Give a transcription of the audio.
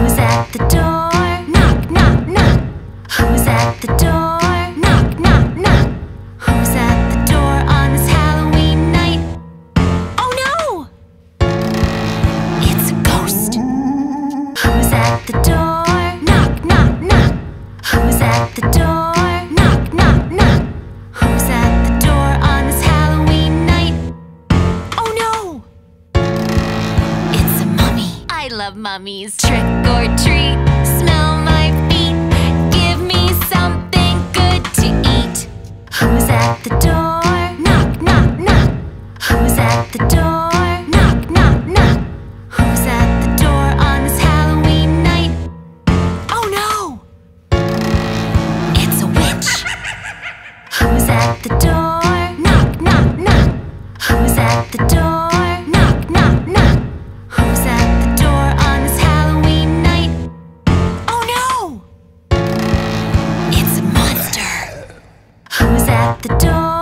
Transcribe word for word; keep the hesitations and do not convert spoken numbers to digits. Who's at the door? Knock, knock, knock. Who's at the door? Knock, knock, knock. Who's at the door on this Halloween night? Oh no! It's a ghost. Who's at the door? Knock, knock, knock. Who's at the door? Knock, knock, knock. Who's at the door on this Halloween night? Oh no! It's a mummy. I love mummies. Trick or treat, smell my feet, give me something good to eat. Who's at the door? Knock, knock, knock. Who's at the door? Knock, knock, knock. Who's at the door on this Halloween night? Oh no! It's a witch. Who's at the door? Knock, knock, knock. Who's at the door? Knock, knock, knock. Who's at the door on this Halloween night? Oh no! It's a monster. Who's at the door?